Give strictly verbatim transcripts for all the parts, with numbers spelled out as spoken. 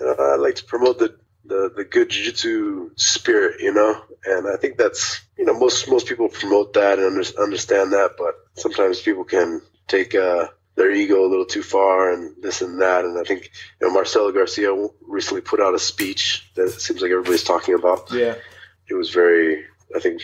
and I like to promote the the, the good jiu-jitsu spirit, you know, and I think that's, you know, most most people promote that and under, understand that, but sometimes people can take uh, their ego a little too far and this and that, and I think, you know, Marcelo Garcia recently put out a speech that it seems like everybody's talking about. Yeah. It was very, I think,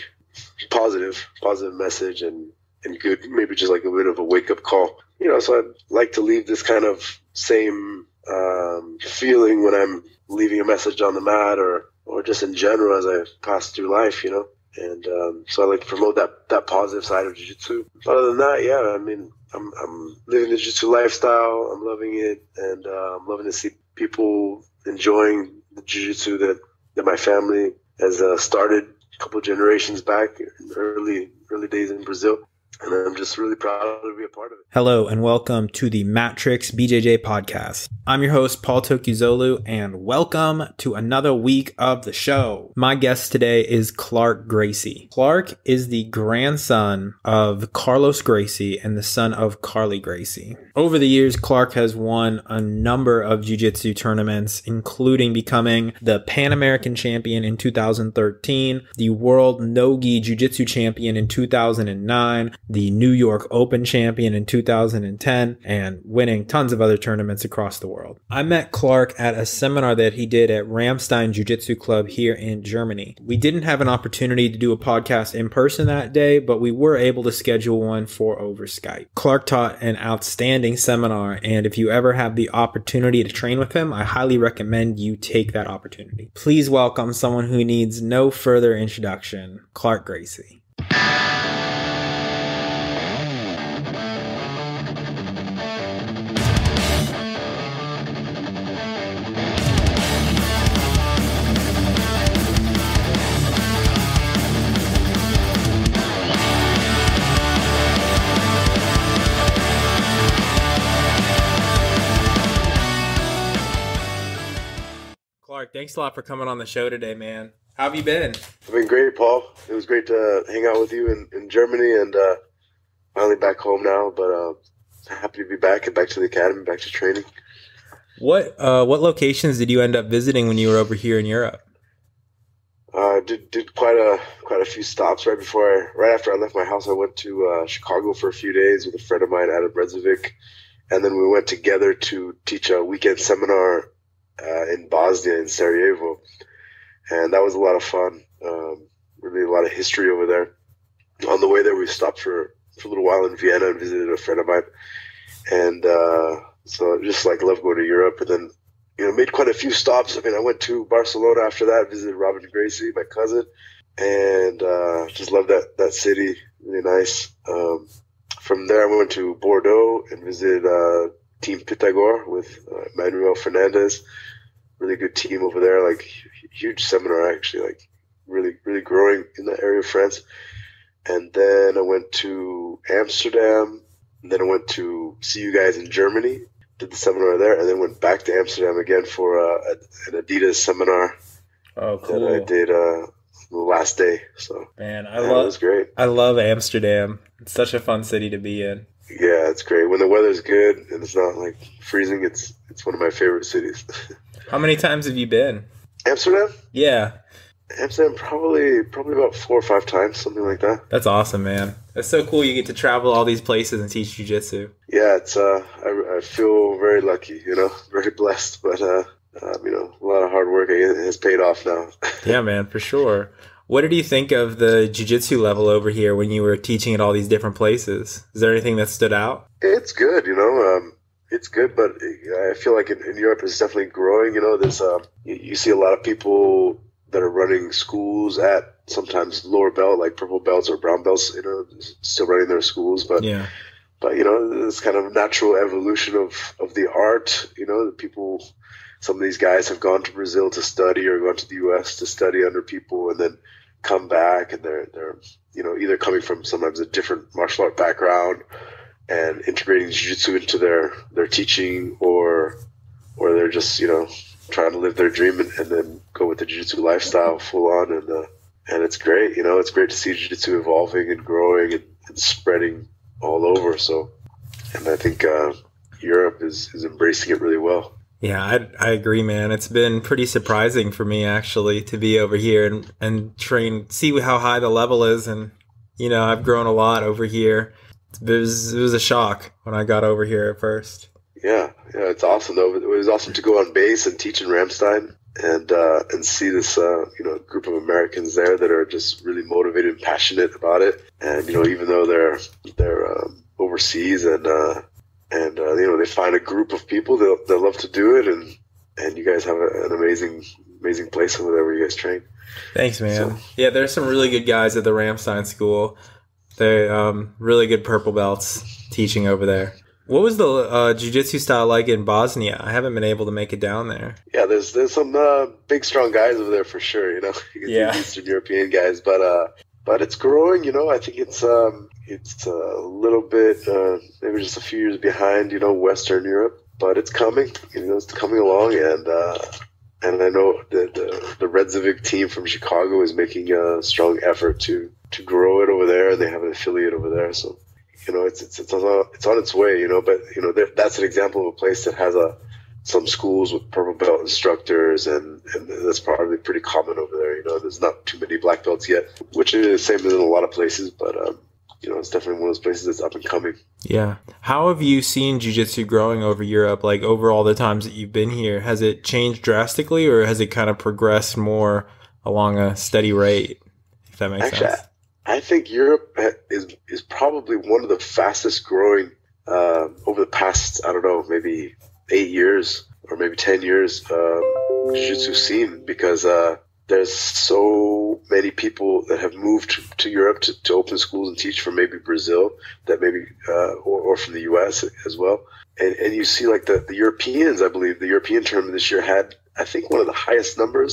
positive, positive message and, and good, maybe just like a bit of a wake-up call. You know, so I'd like to leave this kind of same um, feeling when I'm leaving a message on the mat or, or just in general as I pass through life, you know. And um, so I like to promote that, that positive side of jiu-jitsu. But other than that, yeah, I mean, I'm, I'm living the jiu-jitsu lifestyle. I'm loving it, and uh, I'm loving to see people enjoying the jiu-jitsu that, that my family has uh, started a couple of generations back in the early, early days in Brazil. And I'm just really proud to be a part of it. Hello, and welcome to the Matrix B J J podcast. I'm your host, Paul Tokuzolu, and welcome to another week of the show. My guest today is Clark Gracie. Clark is the grandson of Carlos Gracie and the son of Carley Gracie. Over the years, Clark has won a number of jiu-jitsu tournaments, including becoming the Pan American champion in two thousand thirteen, the World No-Gi Jiu-Jitsu champion in two thousand nine, the New York Open champion in two thousand ten, and winning tons of other tournaments across the world. I met Clark at a seminar that he did at Ramstein Jiu-Jitsu Club here in Germany. We didn't have an opportunity to do a podcast in person that day, but we were able to schedule one for over Skype. Clark taught an outstanding seminar, and if you ever have the opportunity to train with him, I highly recommend you take that opportunity. Please welcome someone who needs no further introduction, Clark Gracie. Thanks a lot for coming on the show today, man. How have you been? I've been great, Paul. It was great to hang out with you in, in Germany, and uh, finally back home now, but uh, happy to be back and back to the academy, back to training. What uh, what locations did you end up visiting when you were over here in Europe? I uh, did, did quite a quite a few stops right before I, right after I left my house. I went to uh, Chicago for a few days with a friend of mine, Adam Rezivik, and then we went together to teach a weekend seminar Uh, in Bosnia, in Sarajevo, and that was a lot of fun. Um, really, a lot of history over there. On the way there, we stopped for, for a little while in Vienna and visited a friend of mine, and uh, so just like love going to Europe. And then, you know, made quite a few stops. I mean, I went to Barcelona after that, visited Robin Gracie, my cousin, and uh, just loved that that city. Really nice. Um, from there, I went to Bordeaux and visited Uh, Team Pythagore with uh, Manuel Fernandez. Really good team over there, like huge seminar actually, like really, really growing in that area of France. And then I went to Amsterdam, and then I went to see you guys in Germany, did the seminar there, and then went back to Amsterdam again for uh, an Adidas seminar. Oh, cool. That I did uh, the last day. So, man, I yeah, love, it was great. I love Amsterdam. It's such a fun city to be in. Yeah, it's great. When the weather's good and it's not like freezing, it's it's one of my favorite cities. How many times have you been? Amsterdam? Yeah. Amsterdam probably probably about four or five times, something like that. That's awesome, man. That's so cool you get to travel all these places and teach jiu-jitsu. Yeah, it's uh I, I feel very lucky, you know, very blessed, but uh, uh you know, a lot of hard work has paid off now. Yeah, man, for sure. What did you think of the jiu-jitsu level over here when you were teaching at all these different places? Is there anything that stood out? It's good, you know. Um, it's good, but I feel like in, in Europe it's definitely growing. You know, there's uh, you, you see a lot of people that are running schools at sometimes lower belt, like purple belts or brown belts, you know, still running their schools. But, yeah. but you know, it's kind of natural evolution of, of the art, you know, the people. Some of these guys have gone to Brazil to study or gone to the U S to study under people and then come back, and they're, they're you know, either coming from sometimes a different martial art background and integrating jiu-jitsu into their, their teaching, or or they're just, you know, trying to live their dream and, and then go with the jiu-jitsu lifestyle full on. And uh, and it's great, you know, it's great to see jiu-jitsu evolving and growing and, and spreading all over. So, and I think uh, Europe is, is embracing it really well. Yeah, I, I agree, man. It's been pretty surprising for me, actually, to be over here and, and train, see how high the level is. And, you know, I've grown a lot over here. It was, it was a shock when I got over here at first. Yeah, yeah, it's awesome, though. It was awesome to go on base and teach in Ramstein and uh, and see this, uh, you know, group of Americans there that are just really motivated and passionate about it. And, you know, even though they're, they're um, overseas and... Uh, And, uh, you know, they find a group of people that, that love to do it. And, and you guys have a, an amazing, amazing place wherever you guys train. Thanks, man. So. Yeah, there's some really good guys at the Ramstein School. They're um, really good purple belts teaching over there. What was the uh, jiu-jitsu style like in Bosnia? I haven't been able to make it down there. Yeah, there's there's some uh, big, strong guys over there for sure, you know. You can yeah. see Eastern European guys. But, uh, but it's growing, you know. I think it's... Um, It's a little bit, uh, maybe just a few years behind, you know, Western Europe, but it's coming, you know, it's coming along. And, uh, and I know that the, the Rezivik team from Chicago is making a strong effort to, to grow it over there. And they have an affiliate over there. So, you know, it's, it's, it's on, it's on its way, you know, but you know, that's an example of a place that has a, some schools with purple belt instructors, and, and that's probably pretty common over there. You know, there's not too many black belts yet, which is the same as in a lot of places, but, um, you know, it's definitely one of those places that's up and coming. Yeah. How have you seen jiu-jitsu growing over Europe, like over all the times that you've been here? Has it changed drastically, or has it kind of progressed more along a steady rate, if that makes Actually, sense? I, I think Europe is is probably one of the fastest growing uh, over the past, I don't know, maybe eight years or maybe ten years uh, jiu-jitsu scene, because uh, there's so many people that have moved to, to Europe to, to open schools and teach from maybe Brazil, that maybe uh, or, or from the U S as well. And, and you see, like, the, the Europeans, I believe, the European tournament this year had, I think, one of the highest numbers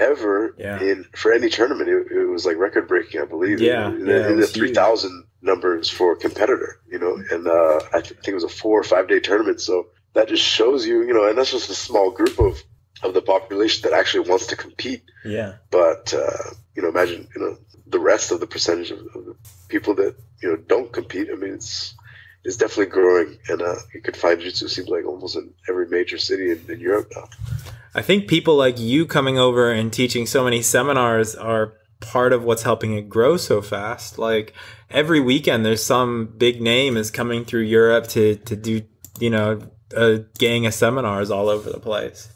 ever yeah. in for any tournament. It, it was, like, record-breaking, I believe, yeah, in, yeah, in the three thousand numbers for a competitor, you know. And uh, I, th I think it was a four- or five-day tournament. So that just shows you, you know, and that's just a small group of, of the population that actually wants to compete. Yeah. But, uh, you know, imagine, you know, the rest of the percentage of, of the people that, you know, don't compete. I mean, it's, it's definitely growing. And uh, you could find jiu-jitsu, seems like, almost in every major city in, in Europe now. I think people like you coming over and teaching so many seminars are part of what's helping it grow so fast. Like, every weekend there's some big name is coming through Europe to, to do, you know, a gang of seminars all over the place.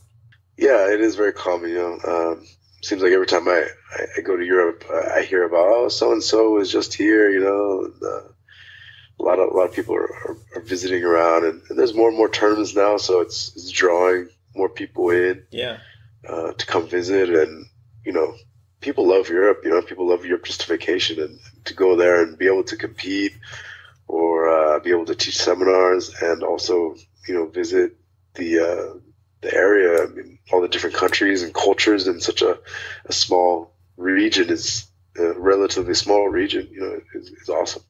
Yeah, it is very common, you know. Um, seems like every time I, I, I go to Europe, uh, I hear about, oh, so-and-so was just here, you know. And, uh, a lot of a lot of people are, are, are visiting around, and, and there's more and more tournaments now, so it's, it's drawing more people in yeah. uh, to come visit. And, you know, people love Europe, you know. People love Europe just to vacation, and to go there and be able to compete or uh, be able to teach seminars, and also, you know, visit the uh, – the area. I mean, all the different countries and cultures in such a, a small region is a relatively small region, you know, is, is awesome.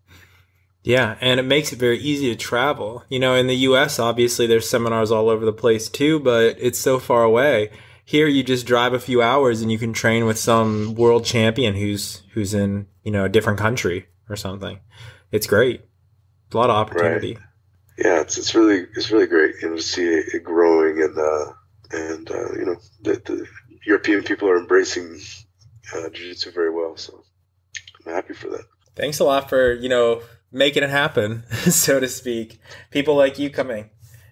Yeah. And it makes it very easy to travel, you know. In the U S obviously there's seminars all over the place too, but it's so far away. Here you just drive a few hours and you can train with some world champion who's, who's in, you know, a different country or something. It's great. A lot of opportunity. Right. Yeah, it's it's really it's really great, you know, to see it growing, and uh, and uh, you know, the, the European people are embracing uh, jiu-jitsu very well, so I'm happy for that. Thanks a lot for, you know, making it happen, so to speak. People like you coming,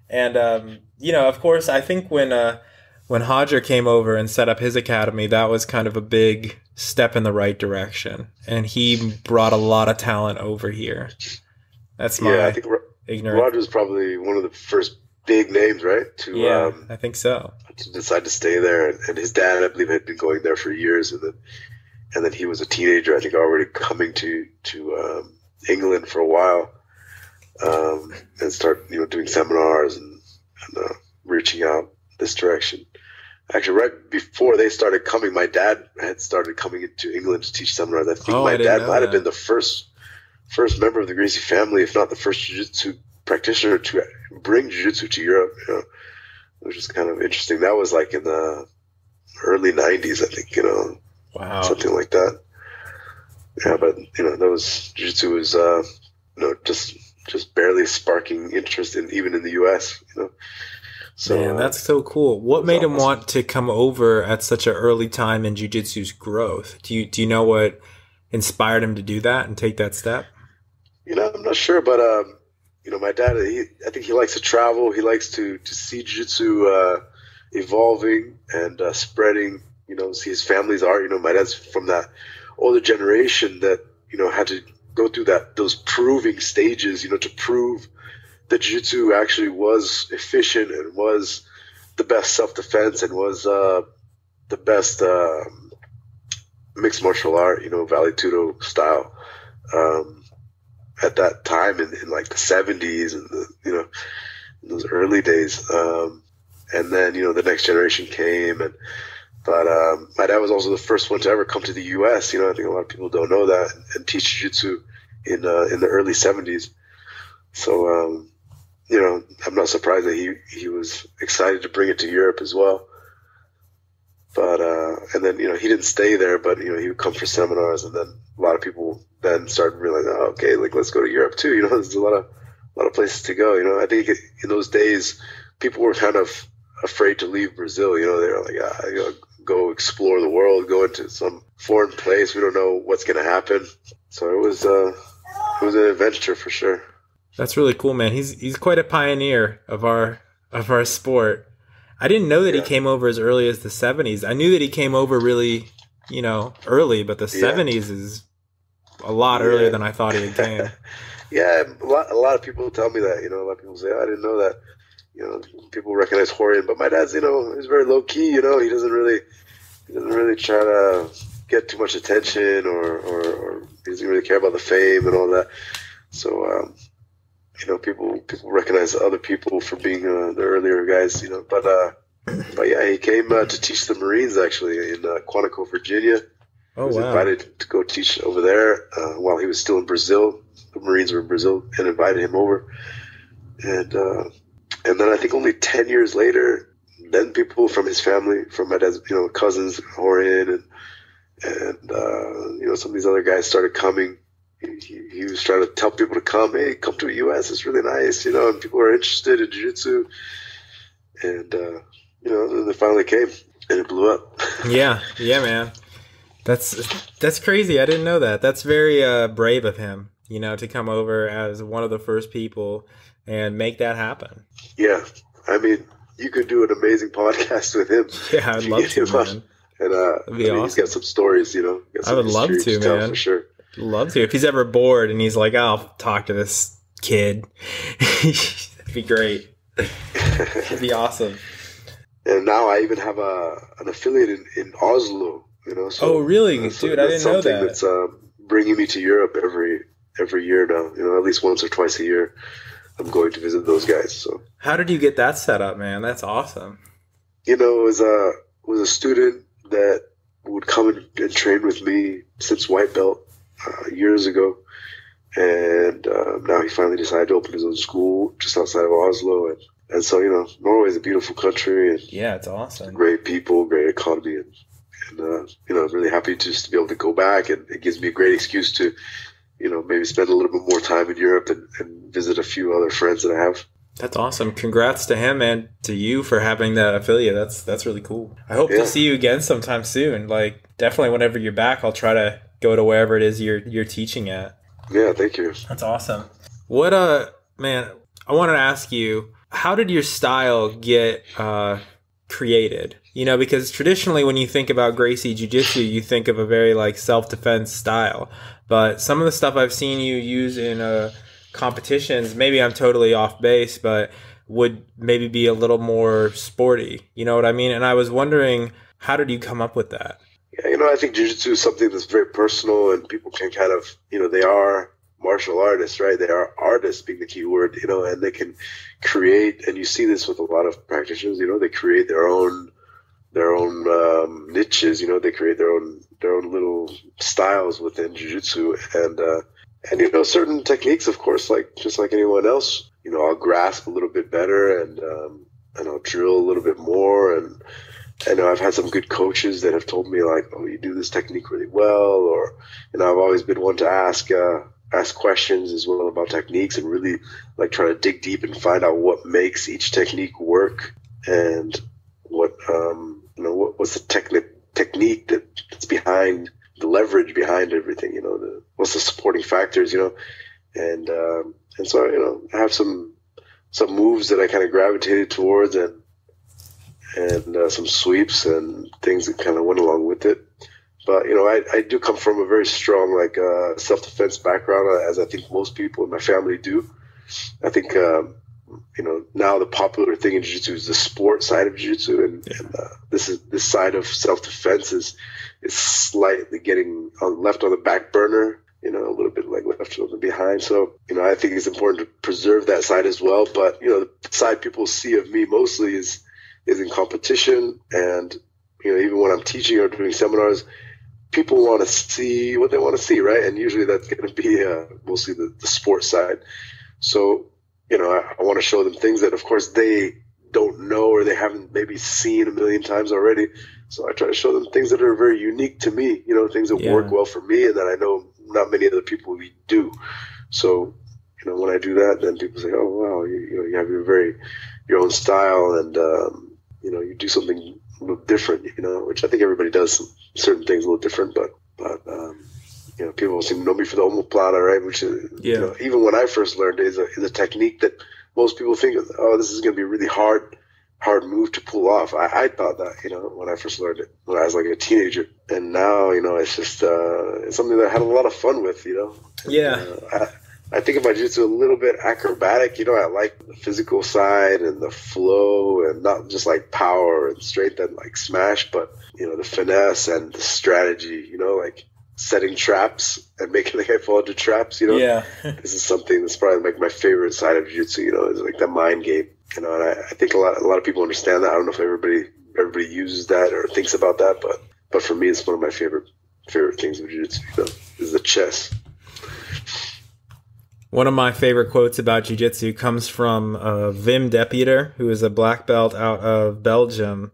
and um, you know, of course, I think when uh, when Hodger came over and set up his academy, that was kind of a big step in the right direction, and he brought a lot of talent over here. That's my. Yeah, I think we're ignorant. Roger's probably one of the first big names, right? To, yeah, um, I think so. To decide to stay there, and, and his dad, I believe, had been going there for years, and then and then he was a teenager, I think, already coming to to um, England for a while, um, and start, you know, doing seminars and, and uh, reaching out this direction. Actually, right before they started coming, my dad had started coming into England to teach seminars. I think oh, my I dad might that. have been the first. First member of the Gracie family, if not the first jiu-jitsu practitioner to bring jiu-jitsu to Europe, you know, which is kind of interesting. That was like in the early nineties, I think, you know, wow. something like that. Yeah, but you know, that was jiu-jitsu was, uh, you know, just just barely sparking interest in even in the U S, you know, So man, that's so cool. What made awesome. him want to come over at such an early time in jiu-jitsu's growth? Do you do you know what inspired him to do that and take that step? You know, I'm not sure, but um, you know, my dad, he, I think he likes to travel. He likes to to see jiu-jitsu uh, evolving and uh, spreading. You know, see his family's art. You know, my dad's from that older generation that, you know, had to go through that those proving stages, you know, to prove that jiu-jitsu actually was efficient and was the best self-defense and was uh, the best uh, mixed martial art, you know, Vale Tudo style um, at that time in, in like the seventies and, the, you know, in those early days. Um, and then, you know, the next generation came. and But um, my dad was also the first one to ever come to the U S. You know, I think a lot of people don't know that, and, and teach jiu-jitsu in, uh, in the early seventies. So, um, you know, I'm not surprised that he, he was excited to bring it to Europe as well. But, uh, and then, you know, he didn't stay there, but, you know, he would come for seminars, and then a lot of people then started realizing, oh, okay, like, let's go to Europe too. You know, there's a lot of, a lot of places to go. You know, I think in those days, people were kind of afraid to leave Brazil. You know, they were like, ah, you know, go explore the world, go into some foreign place. We don't know what's going to happen. So it was, uh, it was an adventure for sure. That's really cool, man. He's he's quite a pioneer of our of our sport. I didn't know that yeah. he came over as early as the seventies. I knew that he came over really, you know, early, but the yeah. seventies is a lot yeah. earlier than I thought he came. yeah, a lot, a lot of people tell me that, you know, a lot of people say, oh, I didn't know that. You know, people recognize Rorion, but my dad's, you know, he's very low key, you know, he doesn't really, he doesn't really try to get too much attention or, or, or he doesn't really care about the fame and all that. So, um, you know, people people recognize other people for being uh, the earlier guys, you know. But uh, but yeah, he came uh, to teach the Marines actually in uh, Quantico, Virginia. Oh, he was wow. invited to go teach over there uh, while he was still in Brazil. The Marines were in Brazil and invited him over. And uh, and then I think only ten years later, then people from his family, from my dad's, you know, cousins, Rorion, and and uh, you know, some of these other guys started coming. He, he was trying to tell people to come, hey, come to the U S, it's really nice, you know, and people are interested in jiu-jitsu. And, uh, you know, and they finally came, and it blew up. yeah, yeah, man. That's that's crazy. I didn't know that. That's very uh, brave of him, you know, to come over as one of the first people and make that happen. Yeah, I mean, you could do an amazing podcast with him. Yeah, I'd love to, man. On. And uh, I mean, awesome. He's got some stories, you know. Got some I would love to, to tell, man. For sure. Love to. If he's ever bored and he's like, oh, I'll talk to this kid. That'd be great. That'd be awesome. And now I even have a an affiliate in, in Oslo, you know. So, oh, really? Uh, so Dude, I didn't know that. That's something that's uh, bringing me to Europe every every year now, you know, at least once or twice a year. I'm going to visit those guys. So how did you get that set up, man? That's awesome. You know, it was a, it was a student that would come and, and train with me since white belt. Uh, years ago, and uh, now he finally decided to open his own school just outside of Oslo, and, and so, you know, Norway is a beautiful country, and yeah, it's awesome. Great people, great economy, and, and uh, you know, I'm really happy just to be able to go back, and it gives me a great excuse to, you know, maybe spend a little bit more time in Europe and, and visit a few other friends that I have. That's awesome. Congrats to him and to you for having that affiliate. That's that's really cool. I hope yeah. to see you again sometime soon. Like, definitely whenever you're back, I'll try to go to wherever it is you're you're teaching at. Yeah, thank you. That's awesome. What uh man, I wanted to ask you, how did your style get uh created? You know, because traditionally when you think about Gracie Jiu-Jitsu, you think of a very like self-defense style. But some of the stuff I've seen you use in uh competitions, maybe I'm totally off base, but would maybe be a little more sporty. You know what I mean? And I was wondering, how did you come up with that? Yeah, you know, I think jiu-jitsu is something that's very personal, and people can kind of, you know, they are martial artists, right? They are artists being the key word, you know, and they can create, and you see this with a lot of practitioners, you know, they create their own, their own um, niches, you know, they create their own, their own little styles within jiu-jitsu, and, uh, and, you know, certain techniques, of course, like, just like anyone else, you know, I'll grasp a little bit better, and, um, and I'll drill a little bit more, and, I know I've had some good coaches that have told me, like, oh, you do this technique really well, or, you know, I've always been one to ask uh, ask questions as well about techniques and really, like, try to dig deep and find out what makes each technique work. and what um, you know what, what's the technique technique that, that's behind the leverage behind everything. You know, the, what's the supporting factors. You know, and um, and so you know I have some some moves that I kind of gravitated towards, and and uh, some sweeps and things that kind of went along with it. But, you know, I, I do come from a very strong, like, uh, self-defense background, as I think most people in my family do. I think, um, you know, now the popular thing in Jiu-Jitsu is the sport side of Jiu-Jitsu, and, and uh, this is this side of self-defense is, is slightly getting on, left on the back burner, you know, a little bit like left behind. So, you know, I think it's important to preserve that side as well. But, you know, the side people see of me mostly is is in competition, and, you know, even when I'm teaching or doing seminars, people want to see what they want to see, right? And usually that's going to be uh, mostly the, the sports side. So, you know, I, I want to show them things that, of course, they don't know or they haven't maybe seen a million times already. So I try to show them things that are very unique to me, you know, things that yeah. work well for me and that I know not many other people do. So, you know, when I do that, then people say, oh, wow, you, you know, you have your very your own style and, um, you know, you do something a little different, you know, which I think everybody does certain things a little different, but, but, um, you know, people seem to know me for the omoplata, right? Which is, yeah. you know, even when I first learned it is a, is a technique that most people think, oh, this is going to be a really hard, hard move to pull off. I, I thought that, you know, when I first learned it, when I was like a teenager, and now, you know, it's just, uh, it's something that I had a lot of fun with, you know? And, yeah. Uh, I, I think of my jiu-jitsu a little bit acrobatic, you know, I like the physical side and the flow and not just like power and strength and like smash, but, you know, the finesse and the strategy, you know, like setting traps and making the guy fall into traps, you know, yeah. This is something that's probably like my favorite side of jiu-jitsu, you know, is like that mind game, you know, and I, I think a lot, a lot of people understand that. I don't know if everybody, everybody uses that or thinks about that, but, but for me, it's one of my favorite, favorite things of jiu-jitsu, you know, is the chess. One of my favorite quotes about jiu-jitsu comes from uh, Wim Deputter, who is a black belt out of Belgium.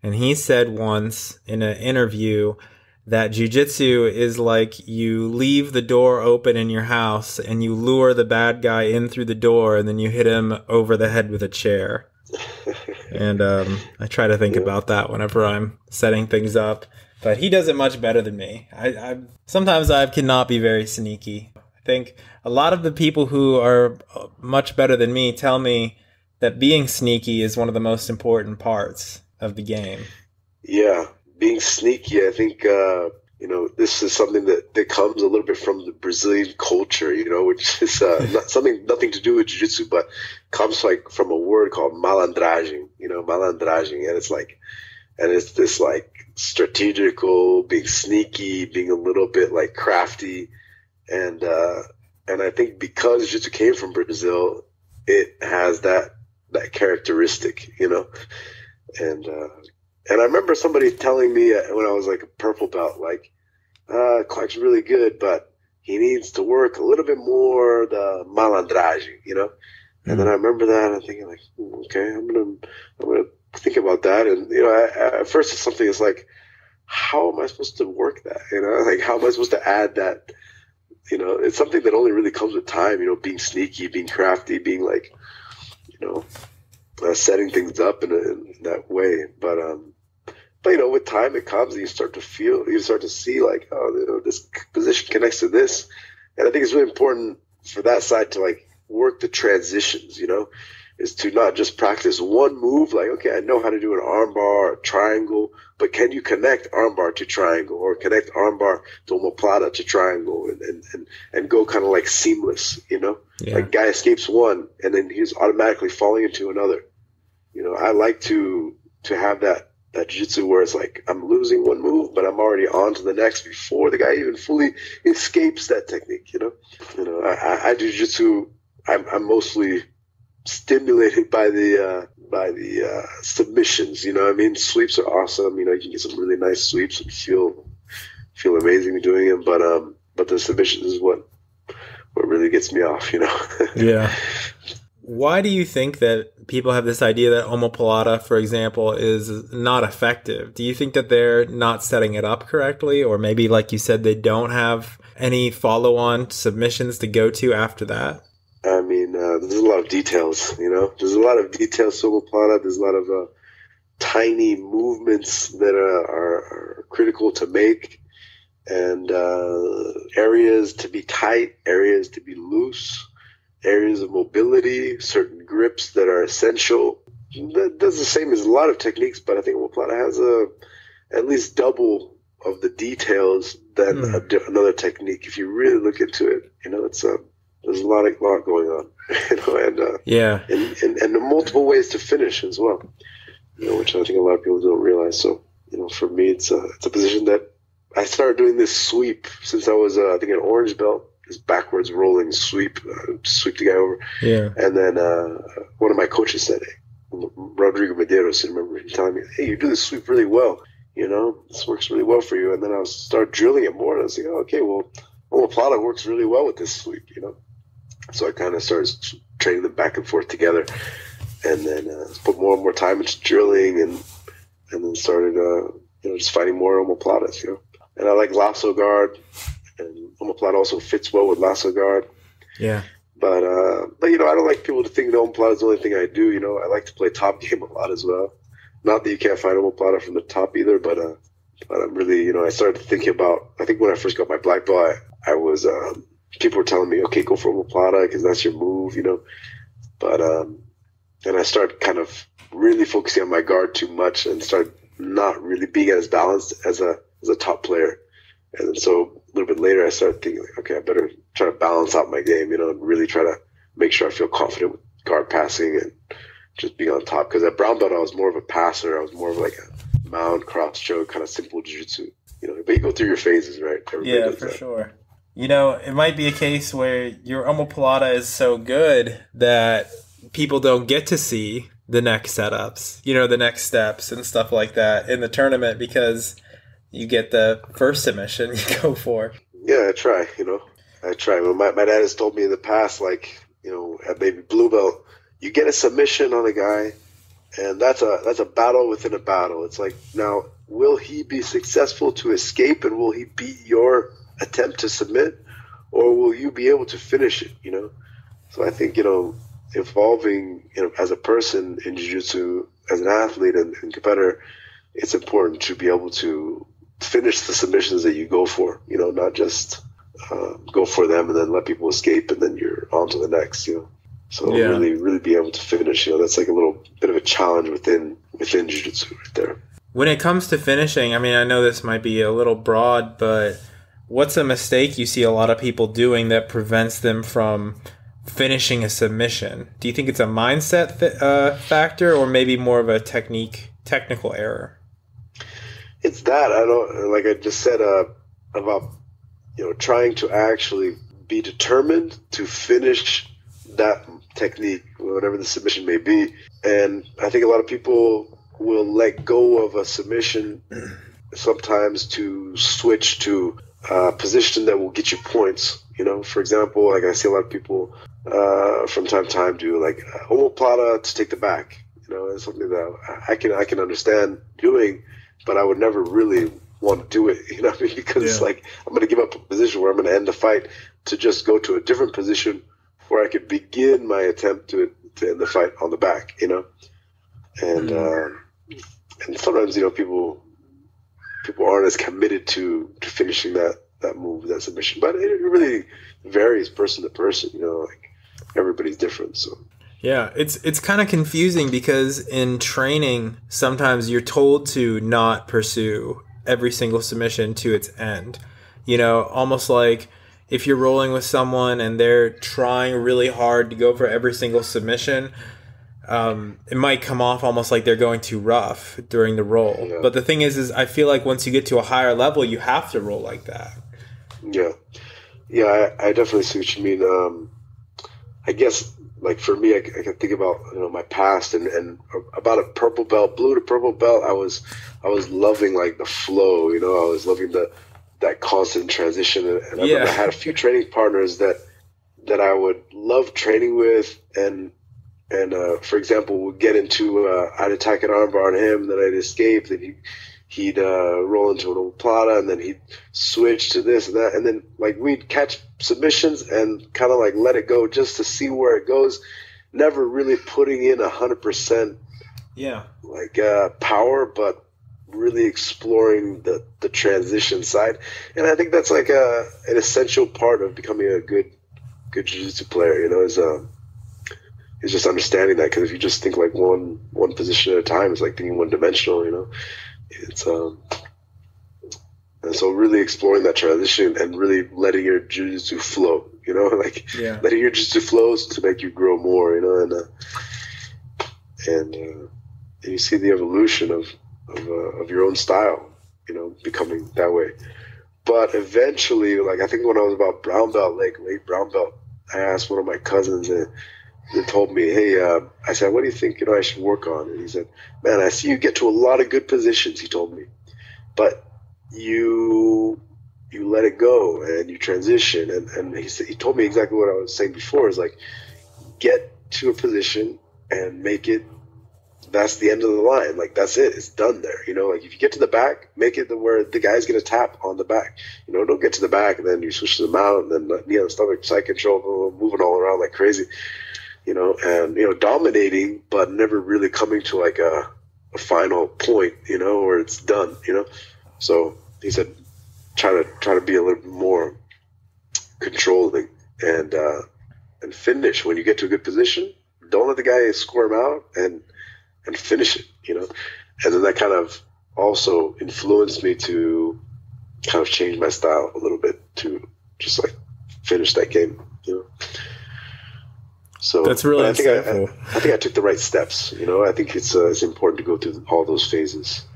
And he said once in an interview that jiu-jitsu is like you leave the door open in your house and you lure the bad guy in through the door and then you hit him over the head with a chair. And um, I try to think about that whenever I'm setting things up. But he does it much better than me. I, I sometimes I cannot be very sneaky. I think a lot of the people who are much better than me tell me that being sneaky is one of the most important parts of the game. Yeah, being sneaky, I think, uh, you know, this is something that, that comes a little bit from the Brazilian culture, you know, which is uh, not something nothing to do with jiu-jitsu, but comes like from a word called malandragem, you know, malandragem. And it's like, and it's this like strategical, being sneaky, being a little bit like crafty. And uh, and I think because jiu-jitsu came from Brazil, it has that that characteristic, you know. And uh, and I remember somebody telling me when I was like a purple belt, like, uh, Clark's really good, but he needs to work a little bit more the malandragem, you know. Mm-hmm. And then I remember that, and I'm thinking like, okay, I'm gonna I'm gonna think about that. And you know, I, at first it's something that's like, how am I supposed to work that? You know, like how am I supposed to add that? You know, it's something that only really comes with time, you know, being sneaky, being crafty, being like, you know, uh, setting things up in, a, in that way. But, um, but, you know, with time it comes and you start to feel, you start to see like, oh, you know, this position connects to this. And I think it's really important for that side to like work the transitions, you know, is to not just practice one move. Like, okay, I know how to do an arm bar, a triangle, but can you connect armbar to triangle or connect armbar to omoplata to triangle and, and, and, and go kind of like seamless, you know? Yeah. Like guy escapes one and then he's automatically falling into another. You know, I like to to have that, that jiu-jitsu where it's like I'm losing one move, but I'm already on to the next before the guy even fully escapes that technique, you know? You know, I, I do jiu-jitsu, I'm, I'm mostly stimulated by the uh, by the uh, submissions, you know what I mean? Sweeps are awesome, you know, you can get some really nice sweeps and feel feel amazing doing them, but um but the submissions is what what really gets me off, you know. Yeah. Why do you think that people have this idea that omoplata, for example, is not effective? Do you think that they're not setting it up correctly, or maybe like you said, they don't have any follow on submissions to go to after that? I mean, uh, there's a lot of details, you know. There's a lot of details, Soboplana. There's a lot of uh, tiny movements that are, are, are critical to make, and uh, areas to be tight, areas to be loose, areas of mobility, certain grips that are essential. That, that's the same as a lot of techniques, but I think Soboplana has a at least double of the details than mm. a di- another technique. If you really look into it, you know, it's a there's a lot of lot going on, you know, and uh, yeah, and, and and multiple ways to finish as well, you know, which I think a lot of people don't realize. So, you know, for me, it's a it's a position that I started doing this sweep since I was uh, I think an orange belt, this backwards rolling sweep, uh, sweep the guy over. Yeah, and then uh, one of my coaches said, hey, Rodrigo Medeiros, I remember him telling me, hey, you do this sweep really well. You know, this works really well for you. And then I started drilling it more, and I was like, oh, okay, well, Soboplana works really well with this sweep, you know. So I kind of started training them back and forth together, and then uh, put more and more time into drilling, and and then started, uh, you know, just finding more Soboplanas, you know. And I like lasso guard, and Soboplana also fits well with lasso guard. Yeah. But, uh, but you know, I don't like people to think that Soboplana is the only thing I do, you know. I like to play top game a lot as well. Not that you can't find Soboplana from the top either, but uh, but I'm really, you know, I started thinking about, I think when I first got my black belt, I, I was, um, people were telling me, okay, go for Soboplana because that's your move, you know. But um, then I started kind of really focusing on my guard too much and started not really being as balanced as a as a top player. And then so a little bit later, I started thinking, like, okay, I better try to balance out my game, you know, and really try to make sure I feel confident with guard passing and just being on top, because at brown belt I was more of a passer. I was more of like a mound, cross choke, kind of simple jiu-jitsu, you know. But you go through your phases, right? Everybody yeah, for that. Sure. You know, it might be a case where your omoplata is so good that people don't get to see the next setups, you know, the next steps and stuff like that in the tournament because you get the first submission you go for. Yeah, I try. You know, I try. Well, my my dad has told me in the past, like, you know, at maybe blue belt, you get a submission on a guy, and that's a that's a battle within a battle. It's like, now, will he be successful to escape, and will he beat your attempt to submit, or will you be able to finish it, you know? So I think, you know, evolving, you know, as a person in jiu-jitsu, as an athlete and, and competitor, it's important to be able to finish the submissions that you go for, you know, not just uh, go for them and then let people escape and then you're on to the next, you know? So yeah. really, really be able to finish, you know, that's like a little bit of a challenge within within jiu-jitsu right there. When it comes to finishing, I mean, I know this might be a little broad, but what's a mistake you see a lot of people doing that prevents them from finishing a submission? Do you think it's a mindset th- uh, factor, or maybe more of a technique, technical error? It's that. I don't, like I just said, uh, about, you know, trying to actually be determined to finish that technique, whatever the submission may be. And I think a lot of people will let go of a submission sometimes to switch to a position that will get you points. You know, for example, like I see a lot of people uh, from time to time do like omoplata to take the back. You know, it's something that I can I can understand doing, but I would never really want to do it, you know, because yeah. it's like, I'm going to give up a position where I'm going to end the fight to just go to a different position where I could begin my attempt to to end the fight on the back, you know, and mm. uh, and sometimes, you know, people people aren't as committed to, to finishing that, that move, that submission, but it really varies person to person, you know, like everybody's different. So yeah, it's it's kind of confusing because in training sometimes you're told to not pursue every single submission to its end, you know, almost like, if you're rolling with someone and they're trying really hard to go for every single submission, um, it might come off almost like they're going too rough during the roll. Yeah. But the thing is, is I feel like once you get to a higher level, you have to roll like that. Yeah. Yeah, I, I definitely see what you mean. Um, I guess, like, for me, I, I can think about, you know, my past and, and about a purple belt, blue to purple belt, I was, I was loving, like, the flow, you know, I was loving the that constant transition. And I, yeah. remember I had a few training partners that, that I would love training with. And, and, uh, for example, we'd get into, uh, I'd attack an armbar on him, then I'd escape, then he, he'd uh, roll into an oplata, and then he'd switch to this and that, and then like we'd catch submissions and kind of like let it go just to see where it goes, never really putting in a hundred percent, yeah, like uh, power, but really exploring the, the transition side. And I think that's like a, an essential part of becoming a good good jiu-jitsu player, you know, is um is just understanding that, because if you just think like one one position at a time, it's like thinking one-dimensional, you know. It's um and so really exploring that transition and really letting your jiu-jitsu flow, you know, like yeah. letting your jiu-jitsu flows to make you grow more, you know. And uh, and, uh, and you see the evolution of Of, uh, of your own style, you know, becoming that way. But eventually, like I think when I was about brown belt, like late brown belt, I asked one of my cousins, and they told me, hey, uh, I said, what do you think, you know, I should work on? And he said, man, I see you get to a lot of good positions, he told me, but you you let it go and you transition. And, and he said, he told me exactly what I was saying before, is like, get to a position and make it, that's the end of the line. Like, that's it. It's done there. You know, like if you get to the back, make it to where the guy's going to tap on the back. You know, don't get to the back and then you switch to the mount and then knee on the stomach, side control, moving all around like crazy. You know, and, you know, dominating, but never really coming to like a, a final point, you know, where it's done, you know. So he said, try to try to be a little more controlling and, uh, and finish when you get to a good position. Don't let the guy squirm out and, and finish it, you know. And then that kind of also influenced me to kind of change my style a little bit to just like finish that game, you know. So that's really, I think I, I, I think I took the right steps, you know. I think it's uh, it's important to go through all those phases.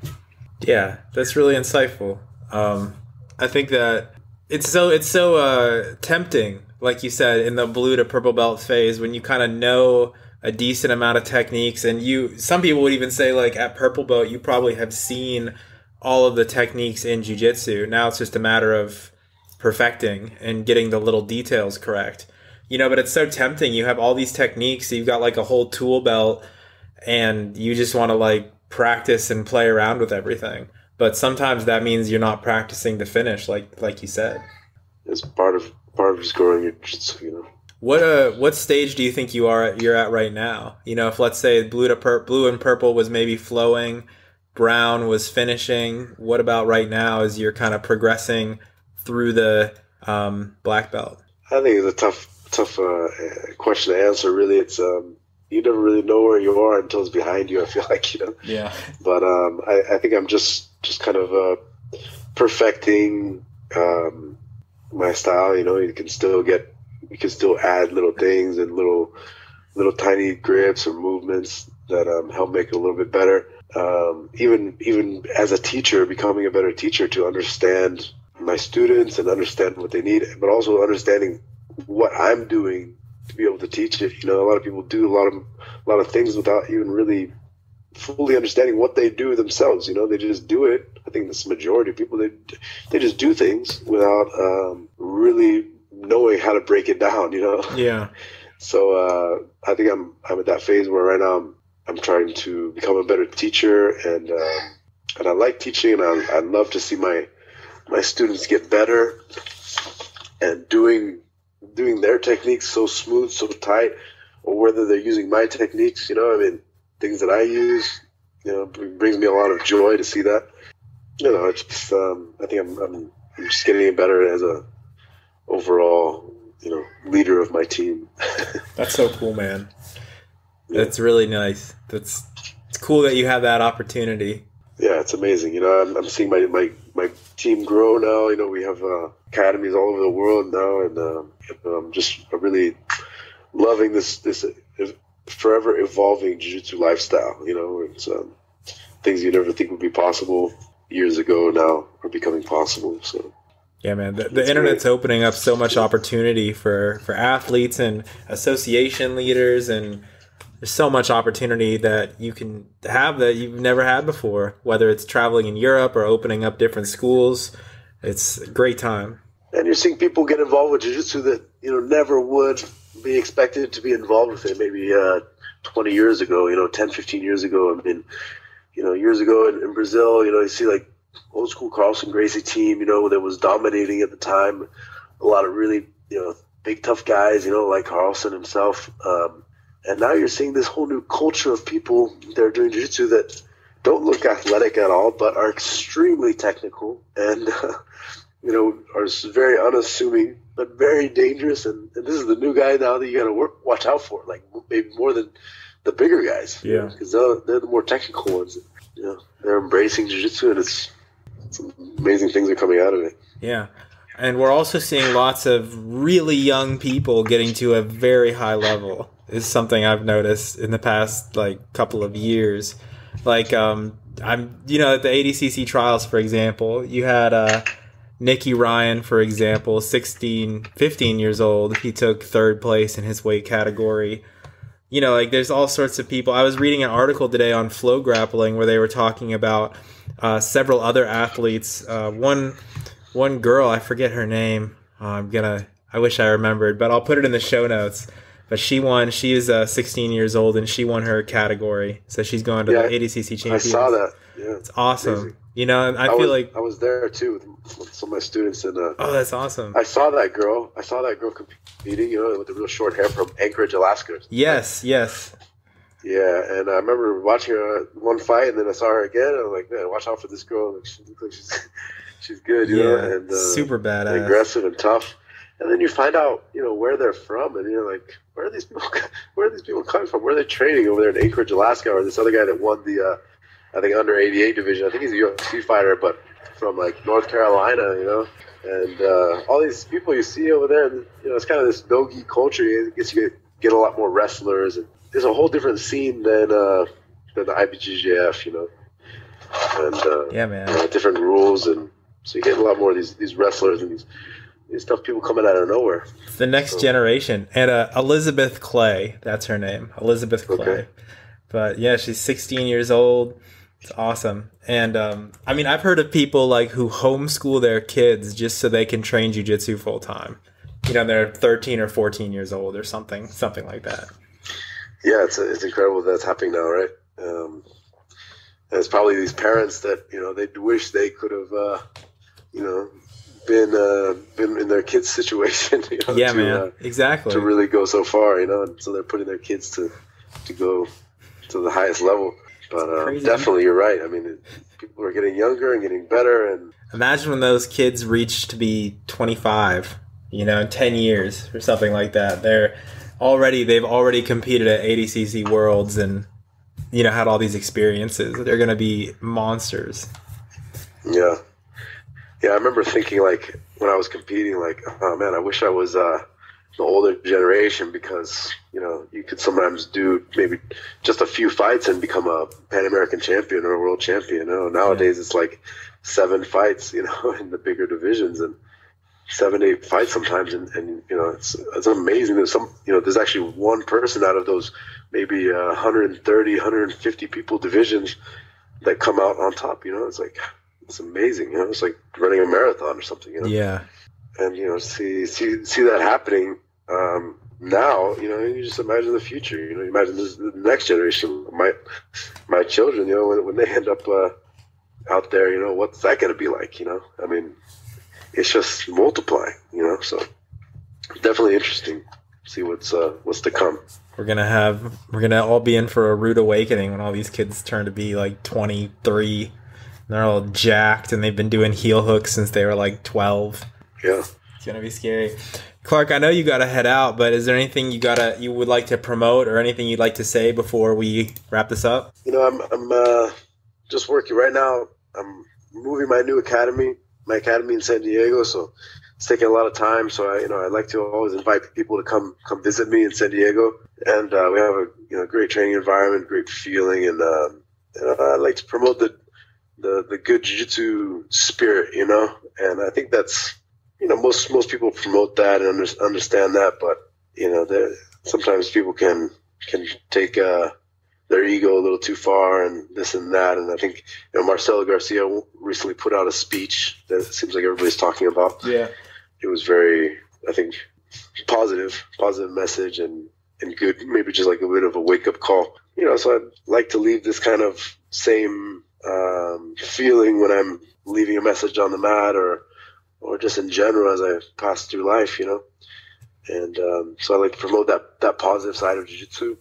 Yeah, that's really insightful. Um, I think that it's so it's so uh, tempting, like you said, in the blue to purple belt phase when you kind of know a decent amount of techniques, and you, some people would even say like at purple belt you probably have seen all of the techniques in jiu-jitsu. Now it's just a matter of perfecting and getting the little details correct, you know. But it's so tempting, you have all these techniques, you've got like a whole tool belt, and you just want to like practice and play around with everything. But sometimes that means you're not practicing to finish, like like you said. It's part of part of just growing your jiu-jitsu, you know. What uh, what stage do you think you are you're at right now? You know, if let's say blue to pur blue and purple was maybe flowing, brown was finishing. What about right now as you're kind of progressing through the um, black belt? I think it's a tough tough uh, question to answer. Really, it's um, you never really know where you are until it's behind you, I feel like, you know. Yeah. But um, I, I think I'm just just kind of uh, perfecting um, my style. You know, you can still get. You can still add little things and little, little tiny grips or movements that um, help make it a little bit better. Um, even even as a teacher, becoming a better teacher to understand my students and understand what they need, but also understanding what I'm doing to be able to teach it. You know, a lot of people do a lot of a lot of things without even really fully understanding what they do themselves. You know, they just do it. I think that's the majority of people. They they just do things without um, really knowing how to break it down, you know. Yeah. So uh, I think I'm I'm at that phase where right now I'm, I'm trying to become a better teacher, and uh, and I like teaching, and I I love to see my my students get better and doing doing their techniques so smooth, so tight, or whether they're using my techniques, you know. I mean, things that I use, you know, brings me a lot of joy to see that. You know, it's just, um, I think I'm, I'm I'm just getting better as a overall, you know, leader of my team. That's so cool, man. Yeah. That's really nice. That's, it's cool that you have that opportunity. Yeah, it's amazing. You know, I'm, I'm seeing my, my, my team grow now. You know, we have uh, academies all over the world now, and uh, I'm just really loving this this forever evolving jiu-jitsu lifestyle. You know, it's um, things you never think would be possible years ago now are becoming possible. So. Yeah, man, the, the internet's great. Opening up so much opportunity for, for athletes and association leaders, and there's so much opportunity that you can have that you've never had before, whether it's traveling in Europe or opening up different schools. It's a great time. And you're seeing people get involved with jiu-jitsu that, you know, never would be expected to be involved with it maybe uh, twenty years ago, you know, ten, fifteen years ago. I mean, you know, years ago in, in Brazil, you know, you see like old school Carlson Gracie team, you know, that was dominating at the time. A lot of really, you know, big tough guys, you know, like Carlson himself. Um, and now you're seeing this whole new culture of people that are doing jiu-jitsu that don't look athletic at all, but are extremely technical and, uh, you know, are very unassuming, but very dangerous. And, and this is the new guy now that you got to work, watch out for, like maybe more than the bigger guys. Yeah. Because they're, they're the more technical ones. You know, they're embracing jiu-jitsu, and it's some amazing things are coming out of it. Yeah. And we're also seeing lots of really young people getting to a very high level is something I've noticed in the past, like, couple of years. Like, um, I'm, you know, at the A D C C trials, for example, you had uh, Nicky Ryan, for example, sixteen, fifteen years old. He took third place in his weight category. You know, like, there's all sorts of people. I was reading an article today on Flow Grappling where they were talking about uh, several other athletes. Uh, one... One girl, I forget her name. Uh, I'm gonna. I wish I remembered, but I'll put it in the show notes. But she won. She is uh, sixteen years old, and she won her category. So she's going to yeah, the A D C C Champions. I saw that. Yeah, it's awesome. Crazy. You know, I, I feel was, like I was there too with some of my students, and uh, oh, that's awesome. I saw that girl. I saw that girl competing. You know, with the real short hair from Anchorage, Alaska. Yes, yes. Yeah, and I remember watching her one fight, and then I saw her again, and I'm like, man, watch out for this girl. Like, she looks like she's. She's good, you yeah, know, and uh, super badass, and aggressive and tough. And then you find out, you know, where they're from, and you're like, where are these people? Where are these people coming from? Where are they training over there in Anchorage, Alaska? Or this other guy that won the, uh, I think, under eighty-eight division. I think he's a U F C fighter, but from like North Carolina, you know. And uh, all these people you see over there, you know, it's kind of this nogi culture. I guess you get, get a lot more wrestlers, and there's a whole different scene than uh, than the I B J J F, you know. And uh, yeah, man, you know, different rules and. So you get a lot more of these, these wrestlers and these, these tough people coming out of nowhere. It's the next so. generation. And uh, Elisabeth Clay, that's her name, Elisabeth Clay. Okay. But, yeah, she's sixteen years old. It's awesome. And, um, I mean, I've heard of people, like, who homeschool their kids just so they can train jiu-jitsu full-time. You know, they're thirteen or fourteen years old or something, something like that. Yeah, it's, it's incredible that's happening now, right? Um, and it's probably these parents that, you know, they wish they could have uh, – you know, been uh, been in their kids' situation. You know, yeah, to, man, uh, exactly. To really go so far, you know, and so they're putting their kids to to go to the highest level. But um, definitely, you're right. I mean, it, people are getting younger and getting better. And imagine when those kids reach to be twenty-five, you know, in ten years or something like that. They're already they've already competed at A D C C Worlds and you know had all these experiences. They're going to be monsters. Yeah. Yeah, I remember thinking, like, when I was competing, like, oh, man, I wish I was uh, the older generation because, you know, you could sometimes do maybe just a few fights and become a Pan American champion or a world champion. You know? Nowadays, yeah. It's like seven fights, you know, in the bigger divisions and seven, eight fights sometimes. And, and you know, it's it's amazing. There's, some, you know, there's actually one person out of those maybe uh, one hundred thirty, one hundred fifty people divisions that come out on top, you know. It's like... It's amazing, you know. It's like running a marathon or something, you know. Yeah. And you know, see, see, see that happening um, now. You know, you just imagine the future. You know, you imagine this, the next generation, my my children. You know, when, when they end up uh, out there, you know, what's that going to be like? You know, I mean, it's just multiplying. You know, so definitely interesting. See what's uh, what's to come. We're gonna have we're gonna all be in for a rude awakening when all these kids turn to be like twenty-three. They're all jacked, and they've been doing heel hooks since they were like twelve. Yeah, it's gonna be scary. Clark, I know you gotta head out, but is there anything you gotta you would like to promote or anything you'd like to say before we wrap this up? You know, I'm I'm uh, just working right now. I'm moving my new academy, my academy in San Diego, so it's taking a lot of time. So I, you know, I like to always invite people to come come visit me in San Diego, and uh, we have a you know great training environment, great feeling, and uh, I like to promote the. the the good jiu-jitsu spirit, you know, and I think that's, you know, most most people promote that and under, understand that, but you know, sometimes people can can take uh, their ego a little too far and this and that, and I think you know Marcelo Garcia recently put out a speech that it seems like everybody's talking about. Yeah, it was very, I think, positive, positive message and and good, maybe just like a bit of a wake up call, you know. So I'd like to leave this kind of same um, feeling when I'm leaving a message on the mat, or or just in general as I pass through life, you know. And um, so I like to promote that that positive side of jiu-jitsu.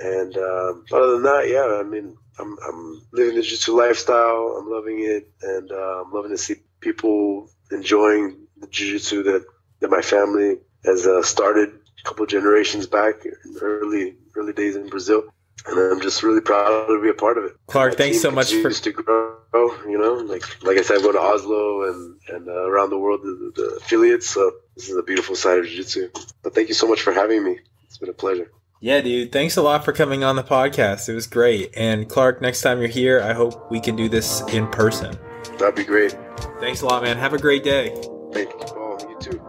And um, other than that, yeah, I mean, I'm I'm living the jiu-jitsu lifestyle. I'm loving it, and uh, I'm loving to see people enjoying the jiu-jitsu that that my family has uh, started a couple of generations back in the early early days in Brazil. And I'm just really proud to be a part of it. Clark, thanks so much for to grow. You know, like like I said, I go to Oslo and and uh, around the world, the, the affiliates. So this is a beautiful side of jiu-jitsu. But thank you so much for having me. It's been a pleasure. Yeah, dude. Thanks a lot for coming on the podcast. It was great. And Clark, next time you're here, I hope we can do this in person. That'd be great. Thanks a lot, man. Have a great day. Thank you, Paul. You too.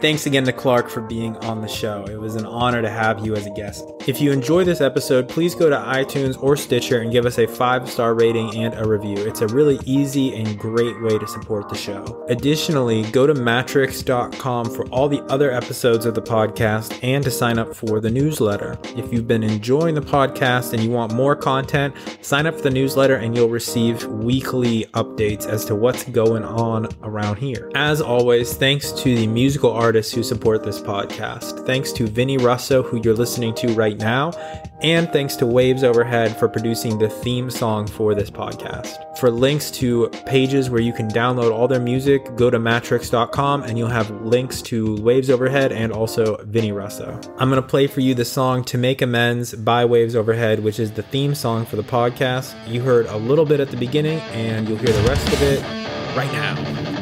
Thanks again to Clark for being on the show. It was an honor to have you as a guest. If you enjoy this episode, please go to iTunes or Stitcher and give us a five-star rating and a review. It's a really easy and great way to support the show. Additionally, go to matrix dot com for all the other episodes of the podcast and to sign up for the newsletter. If you've been enjoying the podcast and you want more content, sign up for the newsletter and you'll receive weekly updates as to what's going on around here. As always, thanks to the musical artists artists who support this podcast. Thanks to Vinnie Russo, who you're listening to right now, and thanks to Waves Overhead for producing the theme song for this podcast. For links to pages where you can download all their music, go to matrix dot com and you'll have links to Waves Overhead and also Vinnie Russo. I'm going to play for you the song To Make Amends by Waves Overhead, which is the theme song for the podcast. You heard a little bit at the beginning and you'll hear the rest of it right now.